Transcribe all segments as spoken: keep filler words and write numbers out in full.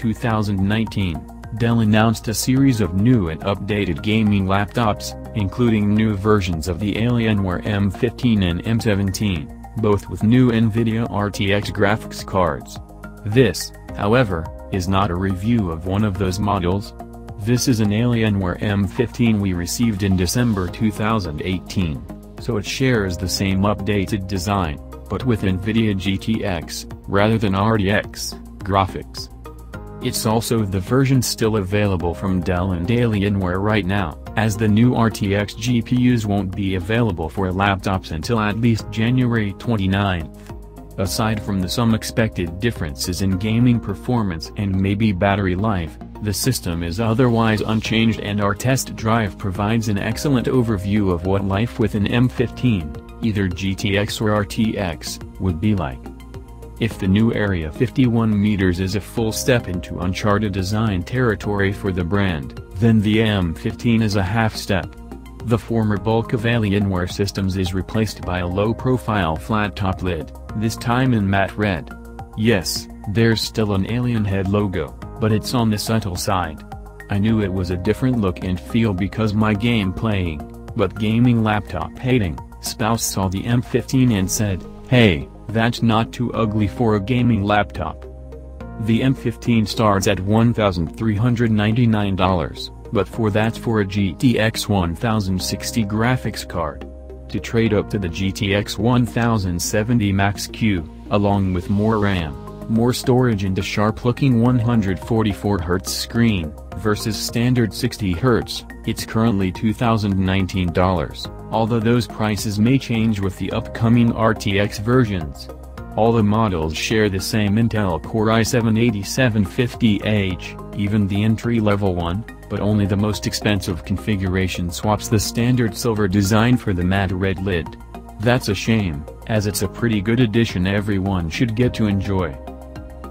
two thousand nineteen, Dell announced a series of new and updated gaming laptops, including new versions of the Alienware M fifteen and M seventeen, both with new NVIDIA R T X graphics cards. This, however, is not a review of one of those models. This is an Alienware M fifteen we received in December two thousand eighteen, so it shares the same updated design, but with NVIDIA G T X, rather than R T X, graphics. It's also the version still available from Dell and Alienware right now, as the new R T X G P Us won't be available for laptops until at least January twenty-ninth. Aside from the some expected differences in gaming performance and maybe battery life, the system is otherwise unchanged, and our test drive provides an excellent overview of what life with an M fifteen, either G T X or R T X, would be like. If the new Area fifty-one meters is a full step into uncharted design territory for the brand, then the M fifteen is a half step. The former bulk of Alienware systems is replaced by a low-profile flat-top lid, this time in matte red. Yes, there's still an Alienhead logo, but it's on the subtle side. I knew it was a different look and feel because my game-playing, but gaming laptop-hating, spouse saw the M fifteen and said, "Hey, that's not too ugly for a gaming laptop." The M fifteen starts at one thousand three hundred ninety-nine dollars, but for that's for a G T X ten sixty graphics card. To trade up to the G T X ten seventy Max-Q, along with more RAM, more storage and a sharp-looking one hundred forty-four hertz screen, versus standard sixty hertz, it's currently two thousand nineteen dollars. Although those prices may change with the upcoming R T X versions. All the models share the same Intel Core i seven eighty-seven fifty H, even the entry-level one, but only the most expensive configuration swaps the standard silver design for the matte red lid. That's a shame, as it's a pretty good addition everyone should get to enjoy.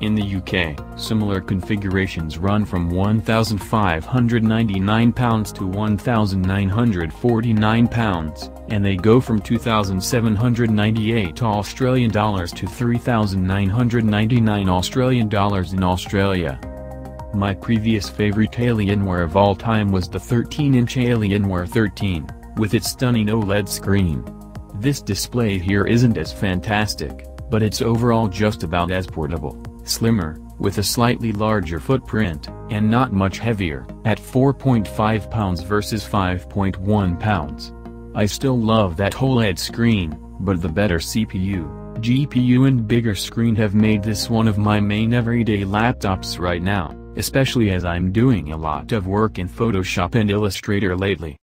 In the U K, similar configurations run from one thousand five hundred ninety-nine pounds to one thousand nine hundred forty-nine pounds, and they go from two thousand seven hundred ninety-eight Australian dollars to three thousand nine hundred ninety-nine Australian dollars in Australia. My previous favorite Alienware of all time was the thirteen-inch Alienware thirteen, with its stunning OLED screen. This display here isn't as fantastic, but it's overall just about as portable. Slimmer, with a slightly larger footprint, and not much heavier, at four point five pounds versus five point one pounds. I still love that OLED screen, but the better C P U, G P U and bigger screen have made this one of my main everyday laptops right now, especially as I'm doing a lot of work in Photoshop and Illustrator lately.